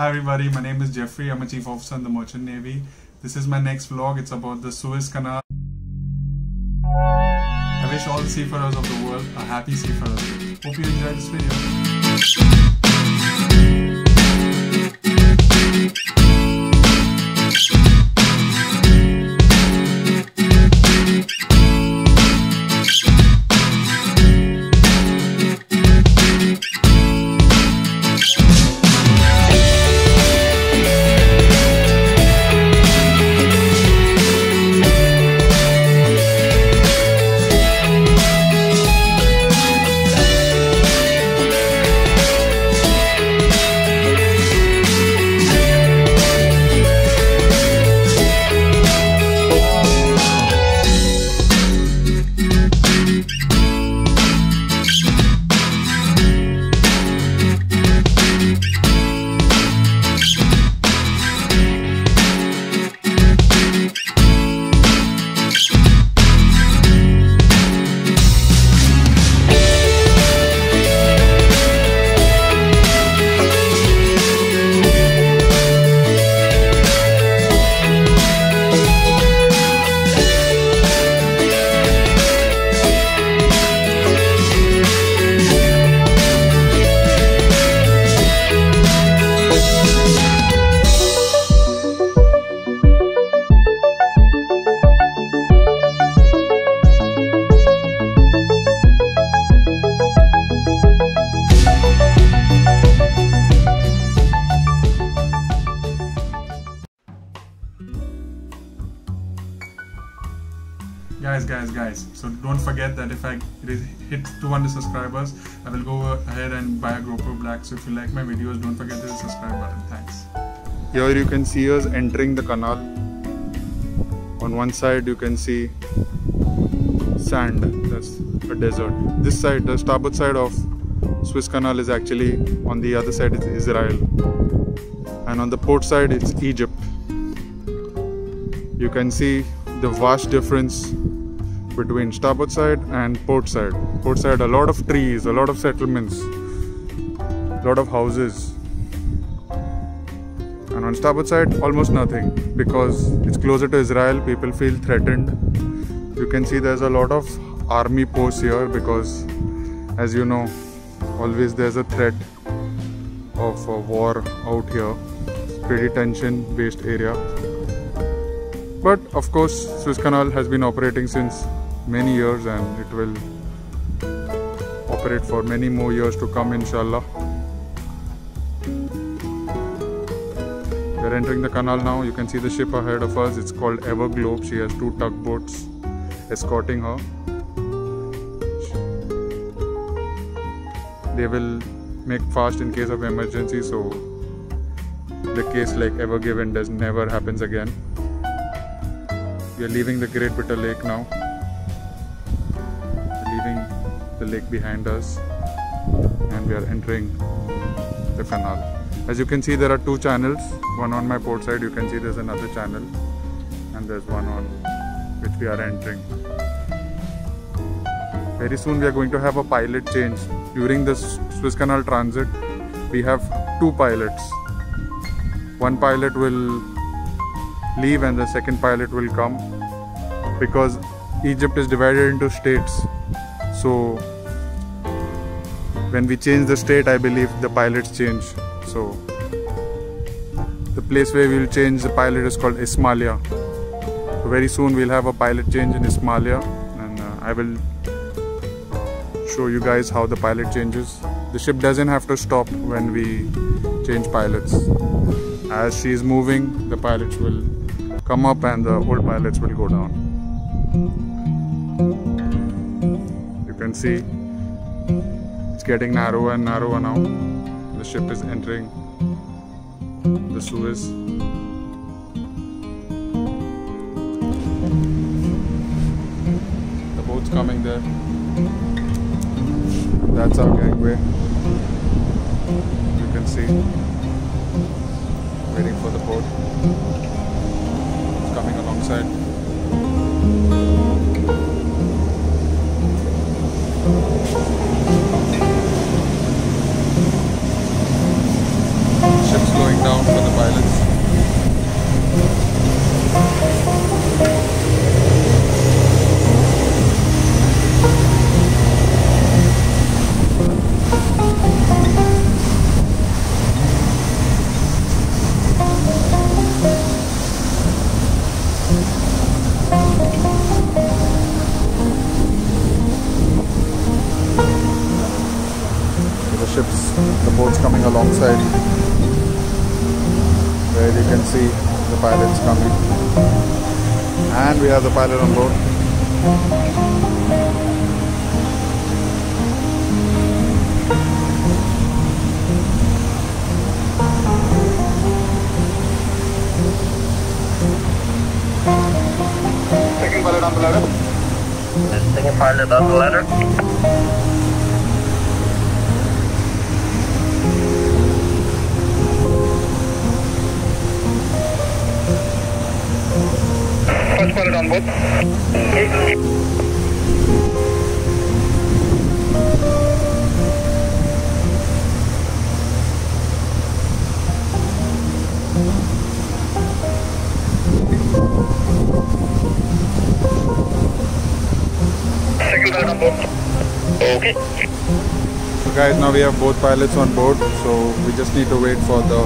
Hi everybody, my name is Jeffrey. I'm a Chief Officer in the Merchant Navy. This is my next vlog. It's about the Suez Canal. I wish all the seafarers of the world a happy seafarers. Hope you enjoyed this video. Guys, so don't forget that if I hit 200 subscribers, I will go ahead and buy a GoPro Black. So if you like my videos, don't forget to subscribe button. Thanks. Here you can see us entering the canal. On one side you can see sand, that's a desert. This side, the starboard side of Suez Canal is actually, on the other side is Israel, and on the port side it's Egypt. You can see the vast difference between starboard side and port side. Port side, a lot of trees, a lot of settlements, a lot of houses, and on starboard side almost nothing, because it's closer to Israel. People feel threatened. You can see there's a lot of army posts here, because as you know, always there's a threat of a war out here. It's pretty tension based area. But of course, Suez Canal has been operating since many years, and it will operate for many more years to come, inshallah. We're entering the canal now. You can see the ship ahead of us. It's called Ever Globe. She has two tugboats escorting her. They will make fast in case of emergency, so the case like EverGiven never happens again. We are leaving the Great Bitter Lake now. We're leaving the lake behind us, and we are entering the canal. As you can see, there are two channels. One on my port side, you can see there's another channel, and there's one on which we are entering. Very soon we are going to have a pilot change. During the Suez Canal transit, we have two pilots. One pilot will leave and the second pilot will come, because Egypt is divided into states. So when we change the state, I believe the pilots change. So the place where we will change the pilot is called Ismailia. So very soon we'll have a pilot change in Ismailia, and I will show you guys how the pilot changes. The ship doesn't have to stop when we change pilots. As she is moving, the pilots will come up and the old pilots will go down. You can see it's getting narrower and narrower now. The ship is entering the Suez. The boat's coming there. That's our gangway. You can see, waiting for the boat. It's coming alongside. I'm slowing down for the pilots. The boats coming alongside, where you can see the pilots coming, and we have the pilot on board. Second pilot on the ladder. Second pilot on the ladder. First pilot on board. Second pilot on board. Okay. So guys, now we have both pilots on board, so we just need to wait for the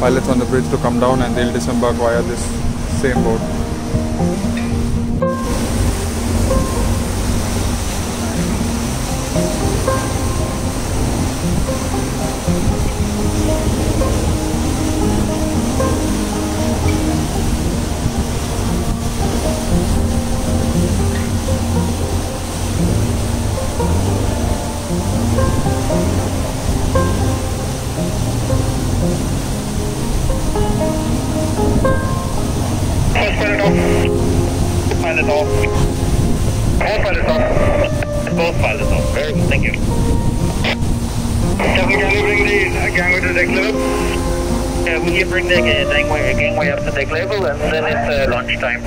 pilots on the bridge to come down and they'll disembark via this same boat. Both pilots off. Very good, thank you. Can you bring the gangway to deck level? Yeah, we can bring the gangway up to deck level and then it's launch time.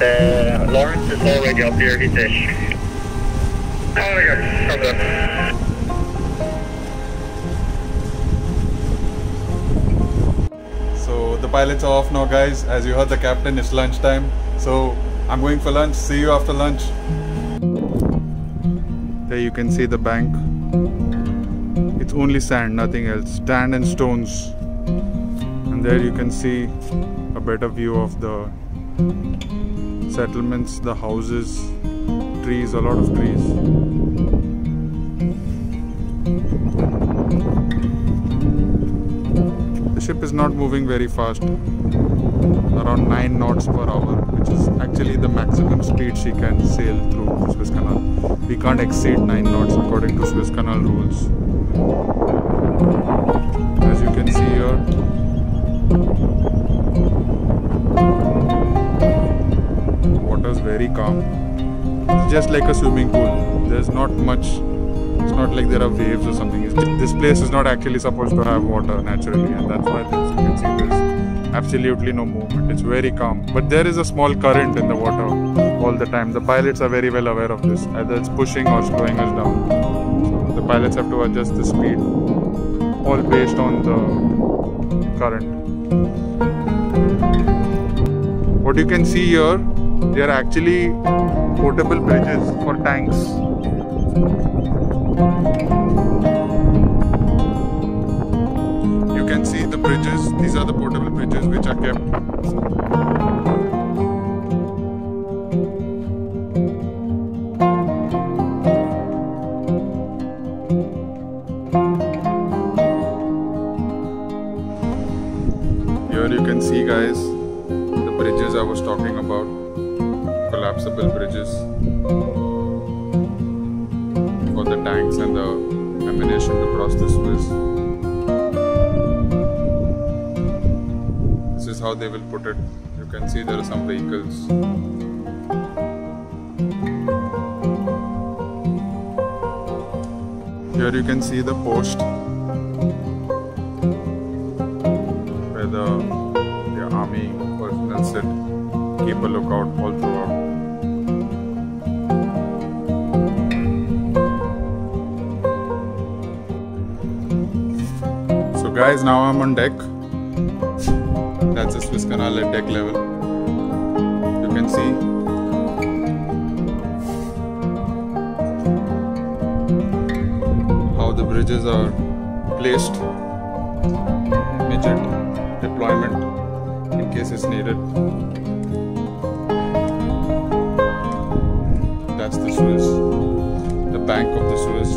And Lawrence is already up here, he's ish. So the pilots are off now, guys. As you heard the captain, it's lunch time. So I'm going for lunch. See you after lunch. There you can see the bank. It's only sand, nothing else. Sand and stones. And there you can see a better view of the settlements, the houses, trees, a lot of trees. The ship is not moving very fast. Around 9 knots per hour, which is actually the maximum speed she can sail through the Suez Canal. We can't exceed 9 knots according to Suez Canal rules. As you can see here, the water is very calm. It's just like a swimming pool. There's not much, it's not like there are waves or something. This place is not actually supposed to have water naturally, and that's why there's, you can see this. Absolutely no movement. It's very calm, but there is a small current in the water all the time. The pilots are very well aware of this, either it's pushing or slowing us down. So the pilots have to adjust the speed, all based on the current. What you can see here, they are actually portable bridges for tanks. You can see the bridges, these are the portable bridges which are kept. Here you can see, guys, the bridges I was talking about, collapsible bridges for the tanks and the ammunition to cross the Suez. How they will put it. You can see there are some vehicles. Here you can see the post where the army personnel sit, keep a lookout all throughout. guys, now I'm on deck. That's the Suez Canal at deck level. You can see. The bridges are placed, immediate deployment in case it's needed. That's the Suez, the bank of the Suez.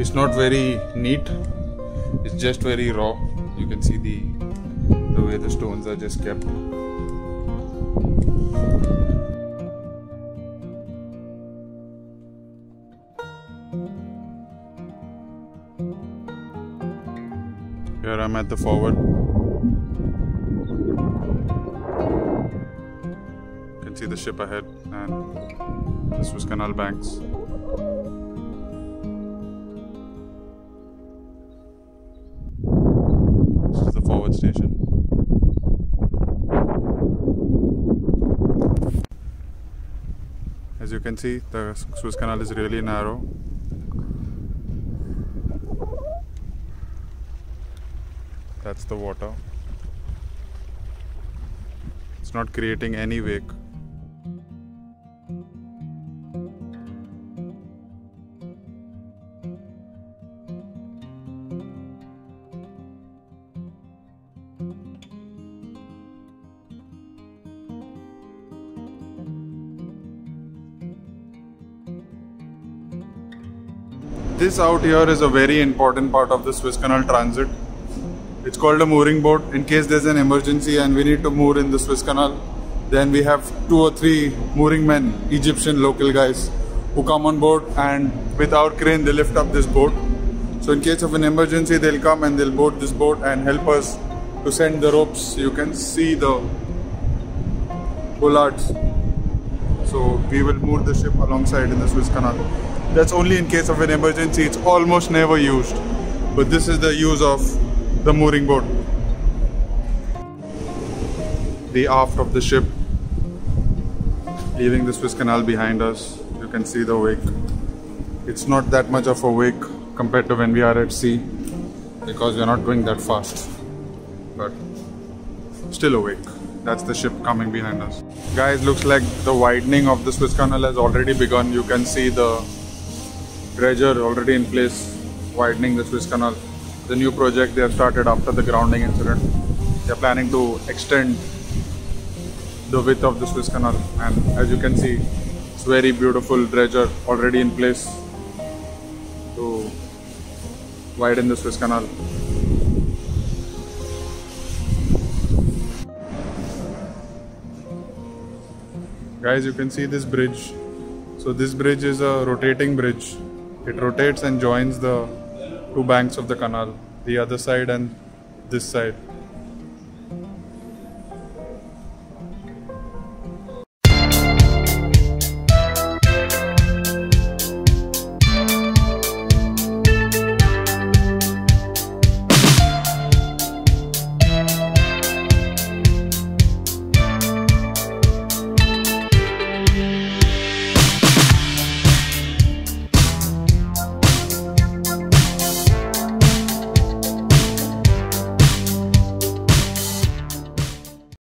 It's not very neat, it's just very raw. You can see the way the stones are just kept. Here I'm at the forward. You can see the ship ahead and the Suez Canal banks. This is the forward station. As you can see, the Suez Canal is really narrow. That's the water. It's not creating any wake. This out here is a very important part of the Suez Canal transit. It's called a mooring boat. In case there's an emergency and we need to moor in the Suez Canal, then we have 2 or 3 mooring men, Egyptian local guys, who come on board and with our crane they lift up this boat. So in case of an emergency, they'll come and they'll board this boat and help us to send the ropes. You can see the bollards. So we will moor the ship alongside in the Suez Canal. That's only in case of an emergency. It's almost never used, but this is the use of the mooring boat. The aft of the ship, leaving the Suez Canal behind us. You can see the wake. It's not that much of a wake compared to when we are at sea, because we are not going that fast, but still a wake. That's the ship coming behind us. Guys, looks like the widening of the Suez Canal has already begun. You can see the dredger already in place, widening the Suez Canal. The new project they have started after the grounding incident. They are planning to extend the width of the Suez Canal, and as you can see, it's very beautiful dredger already in place to widen the Suez Canal. Guys, you can see this bridge. So this bridge is a rotating bridge. It rotates and joins the two banks of the canal, the other side and this side.